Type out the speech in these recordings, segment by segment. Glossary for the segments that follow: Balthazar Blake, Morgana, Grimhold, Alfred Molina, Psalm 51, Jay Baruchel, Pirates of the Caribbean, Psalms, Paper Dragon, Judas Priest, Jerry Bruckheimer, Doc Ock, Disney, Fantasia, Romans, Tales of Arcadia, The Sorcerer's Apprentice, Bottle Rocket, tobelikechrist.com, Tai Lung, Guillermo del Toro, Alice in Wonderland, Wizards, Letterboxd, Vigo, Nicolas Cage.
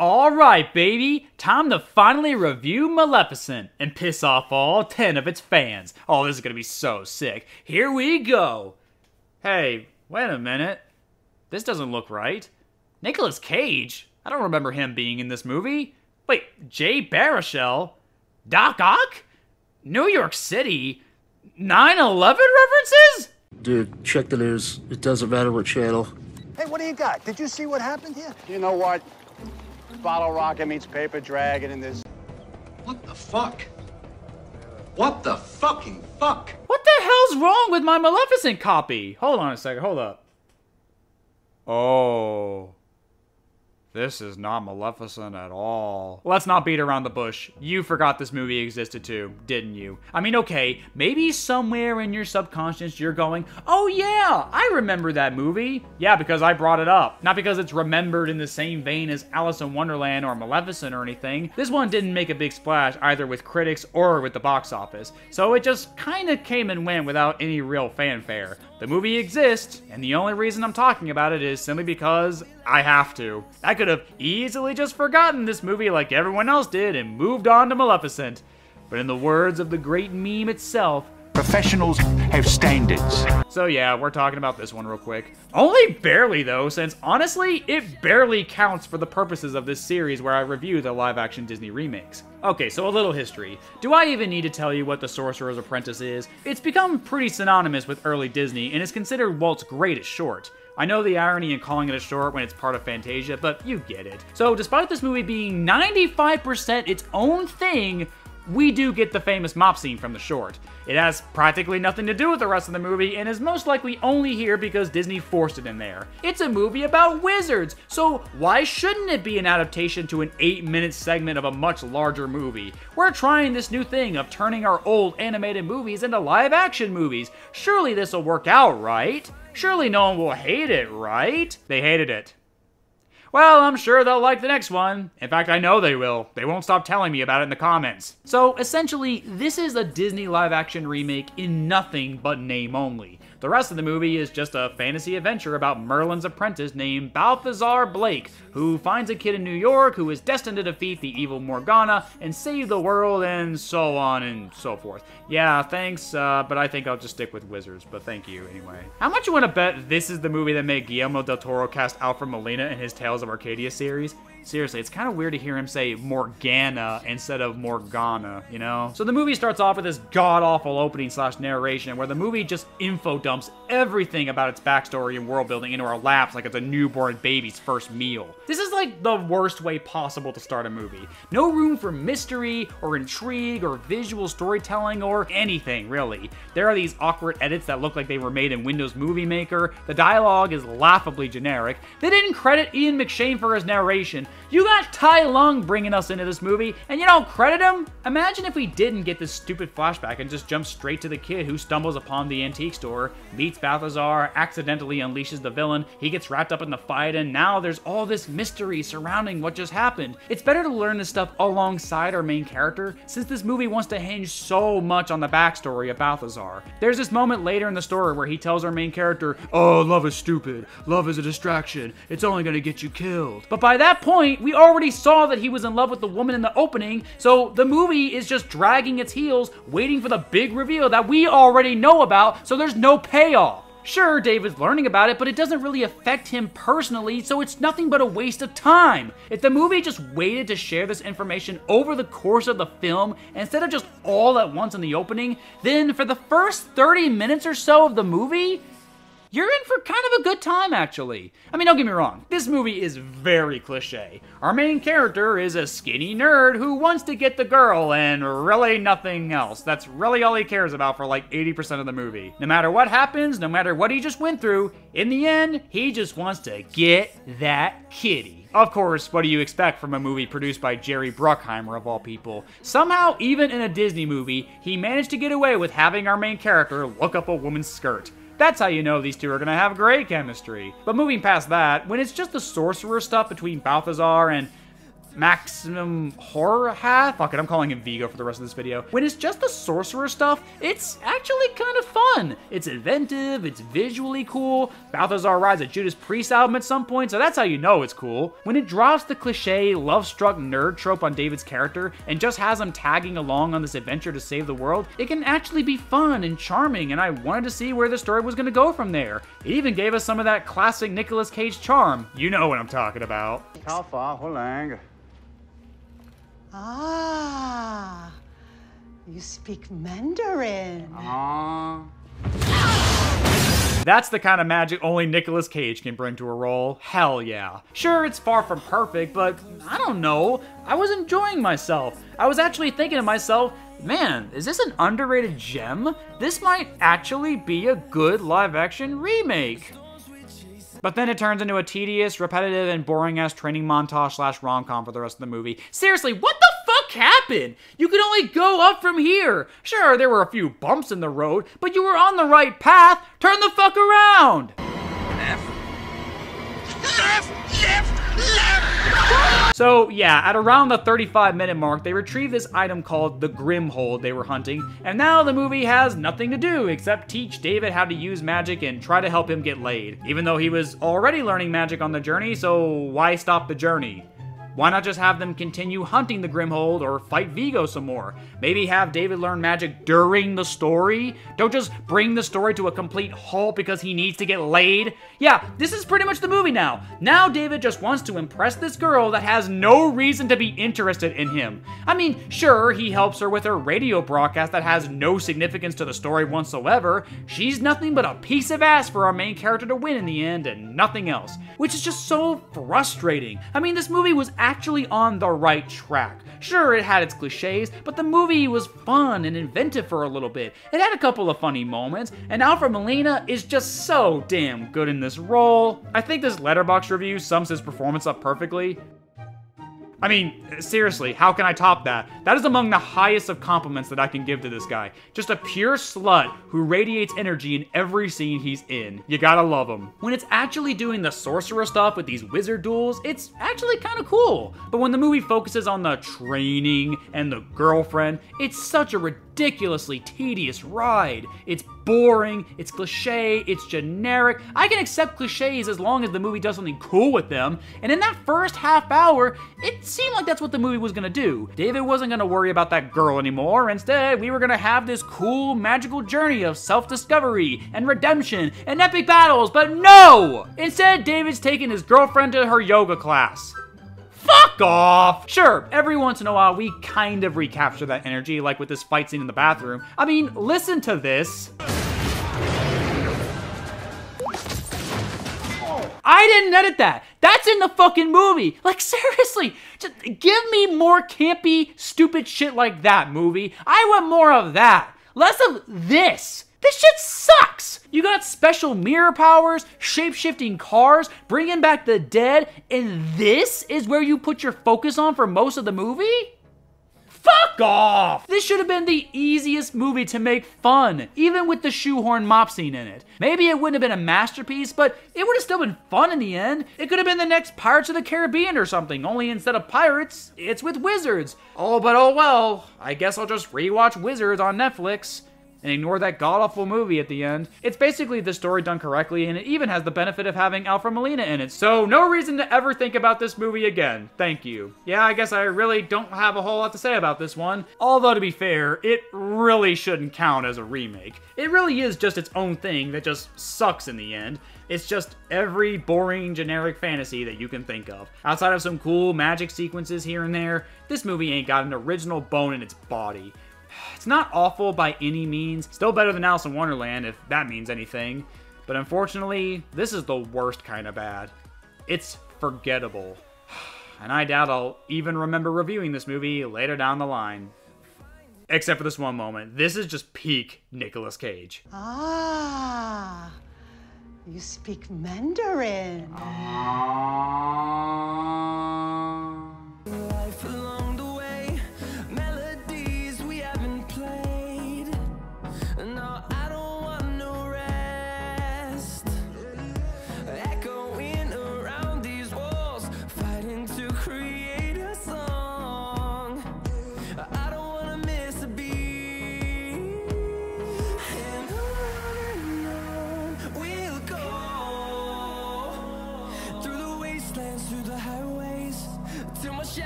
Alright baby, time to finally review Maleficent and piss off all 10 of its fans. Oh, this is gonna be so sick. Here we go! Hey, wait a minute. This doesn't look right. Nicolas Cage? I don't remember him being in this movie. Wait, Jay Baruchel? Doc Ock? New York City? 9/11 references? Dude, check the news. It doesn't matter what channel. Hey, what do you got? Did you see what happened here? You know what? Bottle Rocket meets Paper Dragon in this. What the fuck? What the fucking fuck? What the hell's wrong with my Maleficent copy? Hold on a second, hold up. Oh. This is not Maleficent at all. Let's not beat around the bush. You forgot this movie existed too, didn't you? I mean, okay, maybe somewhere in your subconscious you're going, oh yeah, I remember that movie. Yeah, because I brought it up. Not because it's remembered in the same vein as Alice in Wonderland or Maleficent or anything. This one didn't make a big splash either with critics or with the box office. So it just kinda came and went without any real fanfare. The movie exists, and the only reason I'm talking about it is simply because I have to. I could have easily just forgotten this movie like everyone else did and moved on to Maleficent. But in the words of the great meme itself, professionals have standards. So yeah, we're talking about this one real quick. Only barely though, since honestly, it barely counts for the purposes of this series where I review the live-action Disney remakes. Okay, so a little history. Do I even need to tell you what The Sorcerer's Apprentice is? It's become pretty synonymous with early Disney and is considered Walt's greatest short. I know the irony in calling it a short when it's part of Fantasia, but you get it. So despite this movie being 95% its own thing, we do get the famous mop scene from the short. It has practically nothing to do with the rest of the movie and is most likely only here because Disney forced it in there. It's a movie about wizards, so why shouldn't it be an adaptation to an 8-minute segment of a much larger movie? We're trying this new thing of turning our old animated movies into live-action movies. Surely this'll work out, right? Surely no one will hate it, right? They hated it. Well, I'm sure they'll like the next one. In fact, I know they will. They won't stop telling me about it in the comments. So essentially, this is a Disney live-action remake in nothing but name only. The rest of the movie is just a fantasy adventure about Merlin's apprentice named Balthazar Blake, who finds a kid in New York who is destined to defeat the evil Morgana and save the world and so on and so forth. Yeah, thanks, but I think I'll just stick with Wizards, but thank you anyway. How much you wanna bet this is the movie that made Guillermo del Toro cast Alfred Molina in his Tales of Arcadia series? Seriously, it's kind of weird to hear him say Morgana instead of Morgana, you know? So the movie starts off with this god-awful opening/narration where the movie just info dumps everything about its backstory and world building into our laps like it's a newborn baby's first meal. This is like the worst way possible to start a movie. No room for mystery or intrigue or visual storytelling or anything, really. There are these awkward edits that look like they were made in Windows Movie Maker. The dialogue is laughably generic. They didn't credit Ian McShane for his narration. You got Tai Lung bringing us into this movie, and you don't credit him? Imagine if we didn't get this stupid flashback and just jump straight to the kid who stumbles upon the antique store, meets Balthazar, accidentally unleashes the villain, he gets wrapped up in the fight, and now there's all this mystery surrounding what just happened. It's better to learn this stuff alongside our main character, since this movie wants to hinge so much on the backstory of Balthazar. There's this moment later in the story where he tells our main character, "Oh, love is stupid. Love is a distraction. It's only gonna get you killed." But by that point, we already saw that he was in love with the woman in the opening, so the movie is just dragging its heels, waiting for the big reveal that we already know about, so there's no payoff. Sure, David's learning about it, but it doesn't really affect him personally, so it's nothing but a waste of time. If the movie just waited to share this information over the course of the film, instead of just all at once in the opening, then for the first 30 minutes or so of the movie, you're in for kind of a good time, actually. I mean, don't get me wrong, this movie is very cliché. Our main character is a skinny nerd who wants to get the girl and really nothing else. That's really all he cares about for like 80% of the movie. No matter what happens, no matter what he just went through, in the end, he just wants to get that kitty. Of course, what do you expect from a movie produced by Jerry Bruckheimer, of all people? Somehow, even in a Disney movie, he managed to get away with having our main character look up a woman's skirt. That's how you know these two are gonna have great chemistry. But moving past that, when it's just the sorcerer stuff between Balthazar and Maximum Horror Hat. Fuck it, I'm calling him Vigo for the rest of this video. When it's just the sorcerer stuff, it's actually kind of fun. It's inventive, it's visually cool. Balthazar rides a Judas Priest album at some point, so that's how you know it's cool. When it drops the cliche love-struck nerd trope on David's character and just has him tagging along on this adventure to save the world, it can actually be fun and charming, and I wanted to see where the story was gonna go from there. It even gave us some of that classic Nicolas Cage charm. You know what I'm talking about. How far, how long? Ah, you speak Mandarin. Ah. That's the kind of magic only Nicolas Cage can bring to a role. Hell yeah. Sure, it's far from perfect, but I don't know. I was enjoying myself. I was actually thinking to myself, man, is this an underrated gem? This might actually be a good live-action remake. But then it turns into a tedious, repetitive, and boring-ass training montage slash rom-com for the rest of the movie. Seriously, what the fuck happened? You could only go up from here. Sure, there were a few bumps in the road, but you were on the right path. Turn the fuck around. Left. So yeah, at around the 35-minute mark, they retrieve this item called the Grimhold they were hunting, and now the movie has nothing to do except teach David how to use magic and try to help him get laid. Even though he was already learning magic on the journey, so why stop the journey? Why not just have them continue hunting the Grimhold or fight Vigo some more? Maybe have David learn magic during the story? Don't just bring the story to a complete halt because he needs to get laid. Yeah, this is pretty much the movie now. Now David just wants to impress this girl that has no reason to be interested in him. I mean, sure, he helps her with her radio broadcast that has no significance to the story whatsoever. She's nothing but a piece of ass for our main character to win in the end and nothing else, which is just so frustrating. I mean, this movie was actually on the right track. Sure, it had its cliches, but the movie was fun and inventive for a little bit. It had a couple of funny moments, and Alfred Molina is just so damn good in this role. I think this Letterboxd review sums his performance up perfectly. I mean, seriously, how can I top that? That is among the highest of compliments that I can give to this guy. Just a pure slut who radiates energy in every scene he's in. You gotta love him. When it's actually doing the sorcerer stuff with these wizard duels, it's actually kind of cool. But when the movie focuses on the training and the girlfriend, it's such a ridiculously tedious ride. It's boring, it's cliche, it's generic. I can accept cliches as long as the movie does something cool with them, and in that first half hour, it seemed like that's what the movie was gonna do. David wasn't gonna worry about that girl anymore. Instead, we were gonna have this cool, magical journey of self-discovery and redemption and epic battles, but no! Instead, David's taking his girlfriend to her yoga class. Fuck off! Sure, every once in a while we kind of recapture that energy, like with this fight scene in the bathroom. I mean, listen to this. I didn't edit that. That's in the fucking movie. Like, seriously, just give me more campy, stupid shit like that, movie. I want more of that. Less of this. This shit sucks! You got special mirror powers, shape-shifting cars, bringing back the dead, and this is where you put your focus on for most of the movie? Fuck off! This should have been the easiest movie to make fun, even with the shoehorn mop scene in it. Maybe it wouldn't have been a masterpiece, but it would have still been fun in the end. It could have been the next Pirates of the Caribbean or something, only instead of pirates, it's with wizards. Oh, but oh well, I guess I'll just rewatch Wizards on Netflix and ignore that god-awful movie at the end. It's basically the story done correctly, and it even has the benefit of having Alfred Molina in it, so no reason to ever think about this movie again. Thank you. Yeah, I guess I really don't have a whole lot to say about this one. Although, to be fair, it really shouldn't count as a remake. It really is just its own thing that just sucks in the end. It's just every boring, generic fantasy that you can think of. Outside of some cool magic sequences here and there, this movie ain't got an original bone in its body. It's not awful by any means, still better than Alice in Wonderland if that means anything, but unfortunately, this is the worst kind of bad. It's forgettable, and I doubt I'll even remember reviewing this movie later down the line. Except for this one moment, this is just peak Nicolas Cage. Ah, you speak Mandarin.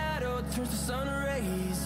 shadow turns to sun rays.